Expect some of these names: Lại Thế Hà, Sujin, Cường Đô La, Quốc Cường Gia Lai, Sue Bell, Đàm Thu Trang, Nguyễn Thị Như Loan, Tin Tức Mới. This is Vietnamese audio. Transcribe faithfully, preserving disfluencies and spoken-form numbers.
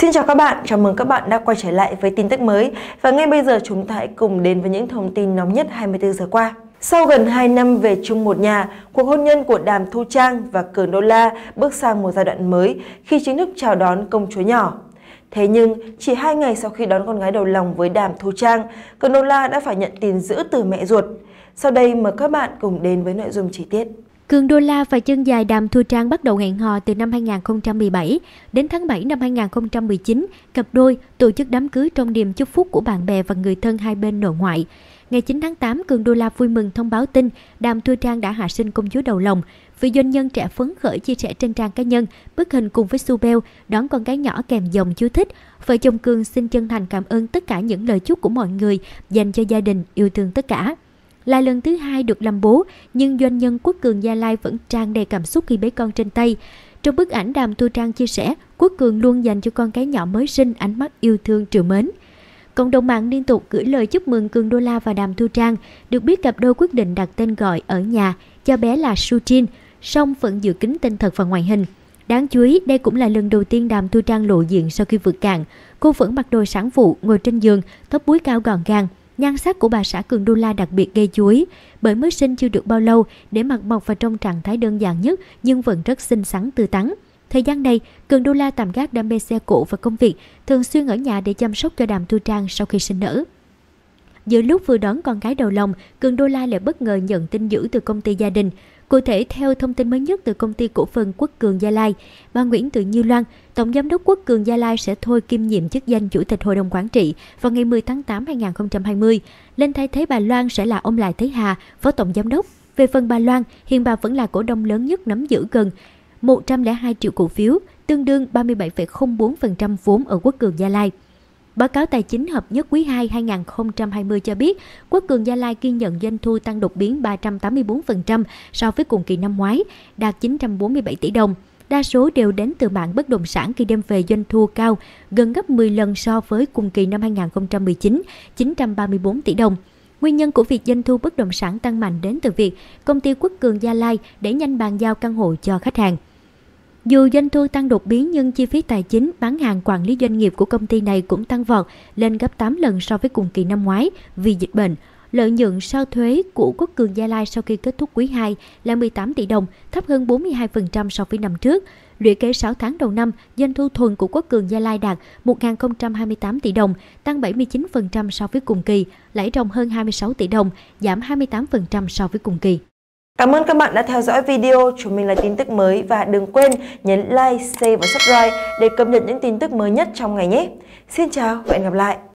Xin chào các bạn, chào mừng các bạn đã quay trở lại với tin tức mới. Và ngay bây giờ chúng ta hãy cùng đến với những thông tin nóng nhất hai mươi tư giờ qua. Sau gần hai năm về chung một nhà, cuộc hôn nhân của Đàm Thu Trang và Cường Đô La bước sang một giai đoạn mới khi chính thức chào đón công chúa nhỏ. Thế nhưng, chỉ hai ngày sau khi đón con gái đầu lòng với Đàm Thu Trang, Cường Đô La đã phải nhận tin dữ từ mẹ ruột. Sau đây mời các bạn cùng đến với nội dung chi tiết. Cường Đô La và chân dài Đàm Thu Trang bắt đầu hẹn hò từ năm hai nghìn không trăm mười bảy. Đến tháng bảy năm hai nghìn không trăm mười chín, cặp đôi tổ chức đám cưới trong niềm chúc phúc của bạn bè và người thân hai bên nội ngoại. Ngày chín tháng tám, Cường Đô La vui mừng thông báo tin Đàm Thu Trang đã hạ sinh công chúa đầu lòng. Vị doanh nhân trẻ phấn khởi chia sẻ trên trang cá nhân bức hình cùng với Sue Bell đón con gái nhỏ kèm dòng chú thích. Vợ chồng Cường xin chân thành cảm ơn tất cả những lời chúc của mọi người dành cho gia đình, yêu thương tất cả. Là lần thứ hai được làm bố, nhưng doanh nhân Quốc Cường Gia Lai vẫn tràn đầy cảm xúc khi bế con trên tay. Trong bức ảnh, Đàm Thu Trang chia sẻ, Quốc Cường luôn dành cho con cái nhỏ mới sinh ánh mắt yêu thương trìu mến. Cộng đồng mạng liên tục gửi lời chúc mừng Cường Đô La và Đàm Thu Trang. Được biết cặp đôi quyết định đặt tên gọi ở nhà cho bé là Sujin, song vẫn giữ kín tên thật và ngoại hình. Đáng chú ý, đây cũng là lần đầu tiên Đàm Thu Trang lộ diện sau khi vượt cạn. Cô vẫn mặc đồ sản phụ, ngồi trên giường, tóc búi cao gọn gàng. Nhan sắc của bà xã Cường Đô La đặc biệt gây chú ý bởi mới sinh chưa được bao lâu, để mặt mọc và trong trạng thái đơn giản nhất nhưng vẫn rất xinh xắn tươi tắn. Thời gian này, Cường Đô La tạm gác đam mê xe cộ và công việc, thường xuyên ở nhà để chăm sóc cho Đàm Thu Trang sau khi sinh nở. Giữa lúc vừa đón con gái đầu lòng, Cường Đô La lại bất ngờ nhận tin dữ từ công ty gia đình. Cụ thể, theo thông tin mới nhất từ công ty cổ phần Quốc Cường Gia Lai, bà Nguyễn Thị Như Loan, tổng giám đốc Quốc Cường Gia Lai sẽ thôi kiêm nhiệm chức danh chủ tịch hội đồng quản trị vào ngày mười tháng tám năm hai nghìn không trăm hai mươi. Lên thay thế bà Loan sẽ là ông Lại Thế Hà, phó tổng giám đốc. Về phần bà Loan, hiện bà vẫn là cổ đông lớn nhất, nắm giữ gần một trăm lẻ hai triệu cổ phiếu, tương đương ba mươi bảy phẩy không bốn phần trăm vốn ở Quốc Cường Gia Lai. Báo cáo tài chính hợp nhất quý hai năm hai nghìn không trăm hai mươi cho biết, Quốc Cường Gia Lai ghi nhận doanh thu tăng đột biến ba trăm tám mươi tư phần trăm so với cùng kỳ năm ngoái, đạt chín trăm bốn mươi bảy tỷ đồng. Đa số đều đến từ mảng bất động sản khi đem về doanh thu cao, gần gấp mười lần so với cùng kỳ năm hai nghìn không trăm mười chín, chín trăm ba mươi tư tỷ đồng. Nguyên nhân của việc doanh thu bất động sản tăng mạnh đến từ việc công ty Quốc Cường Gia Lai đẩy nhanh bàn giao căn hộ cho khách hàng. Dù doanh thu tăng đột biến nhưng chi phí tài chính, bán hàng, quản lý doanh nghiệp của công ty này cũng tăng vọt lên gấp tám lần so với cùng kỳ năm ngoái vì dịch bệnh. Lợi nhuận sau thuế của Quốc Cường Gia Lai sau khi kết thúc quý hai là mười tám tỷ đồng, thấp hơn bốn mươi hai phần trăm so với năm trước. Lũy kế sáu tháng đầu năm, doanh thu thuần của Quốc Cường Gia Lai đạt một nghìn không trăm hai mươi tám tỷ đồng, tăng bảy mươi chín phần trăm so với cùng kỳ, lãi ròng hơn hai mươi sáu tỷ đồng, giảm hai mươi tám phần trăm so với cùng kỳ. Cảm ơn các bạn đã theo dõi video. Chúng mình là tin tức mới và đừng quên nhấn like, share và subscribe để cập nhật những tin tức mới nhất trong ngày nhé. Xin chào và hẹn gặp lại!